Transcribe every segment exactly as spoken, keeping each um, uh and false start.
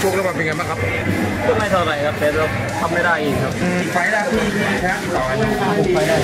ชกแล้วมันเป็นไงบ้างครับไม่เท่าไหร่ครับแต่เราทำไม่ได้อีกครับไฟได้ที่นี่ครับต่อไปผมไฟได้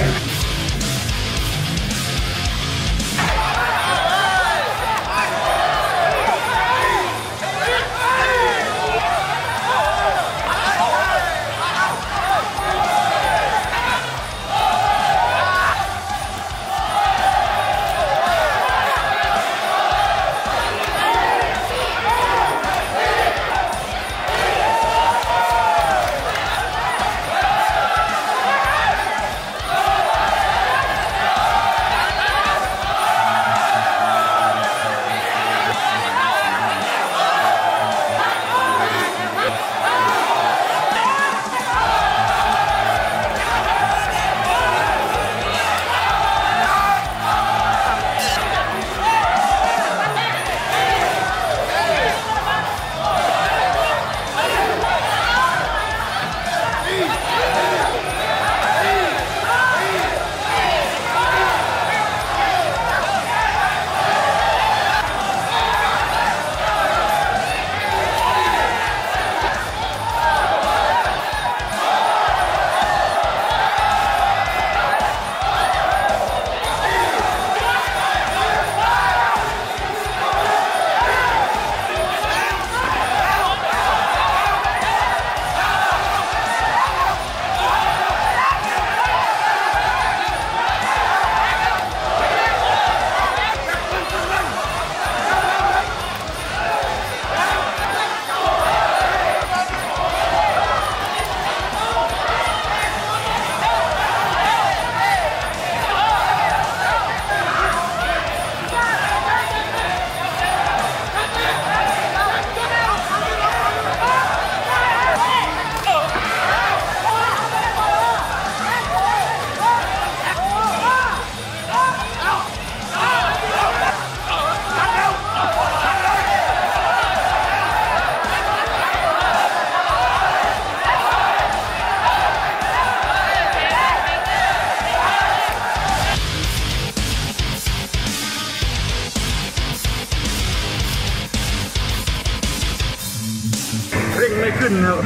เร่งไม่ขึ้นครับ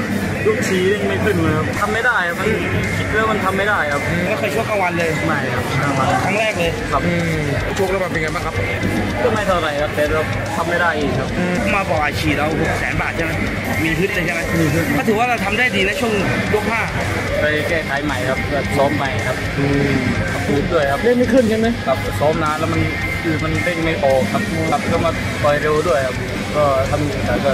ลูกชี้เร่งไม่ขึ้นครับทำไม่ได้ครับคิดแล้วมันทำไม่ได้ครับไม่เคยชกกลางวันเลยไม่ครับครั้งแรกเลยครับชกแล้วมันเป็นไงบ้างครับก็ไม่เท่าไหร่ครับแต่เราทำไม่ได้อีกครับมาบอกอาชีพเราหกแสนบาทใช่ไหมมีฮึดเลยใช่ไหมมีฮึดก็ถือว่าเราทำได้ดีในช่วงยกห้าไปแก้ไขใหม่ครับซ้อมใหม่ครับดูด้วยครับเร่งไม่ขึ้นใช่ไหมครับซ้อมนานแล้วมันคือมันเร่งไม่ออกครับครับก็มาต่อยเร็วด้วยครับก็ทำแต่ก็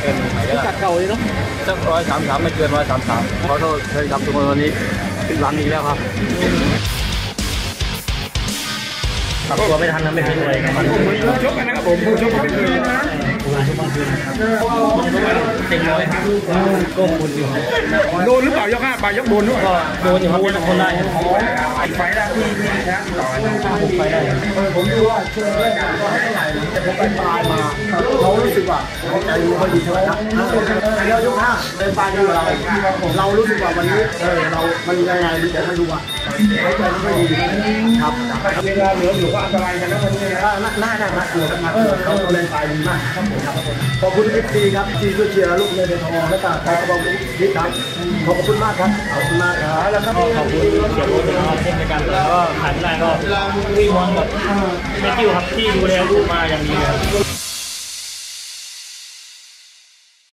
เป็นใหม่แล้วจัดเก่าเลยเนาะจัดร้อยสามสามไม่เกินร้อยสามสามขอโทษเคยทำทุกคนวันนี้ติดหลังอีกแล้วครับขับตัวไม่ทันนะไม่เป็นไรนะมันผมชกกันนะครับผมชกกันเป็นคืนนะเต็มร้อยครับก็โดนอยู่โดนหรือเปล่ายกห้าปลายยกโดนด้วยโดนอยู่ครับโดนคนได้ไอ้ไฟได้ที่นี่นะต่อยผมไฟได้ผมดูว่าช่วงแรกก็ให้ไหลแต่ผมไปปลายมาเรารู้สึกว่าใจรู้พอดีใช่ไหมครับเรายกห้าเดินปลายดูเราเรารู้สึกว่าวันนี้เรามันยังไงดีแต่ไม่รู้ว่าใจรู้พอดีครับเวลาเหลืออยู่ว่าอันตรายกันนะวันนี้นะน่าหนักมากเลยนะเขาเล่นปลายดีมากครับผมขอบคุณพี่ตีครับที่ช่วยเชียร์ลูกในเดนทองและต่างๆขอบคุณพี่ครับขอบคุณมากครับขอบคุณมากครับแล้วก็ขอบคุณเสียโบ๊ทนะครับเช่นในการแล้วก็ขันได้ก็พี่มอนกับแม่จิ้วครับที่ดูแลลูกมาอย่างดีครับ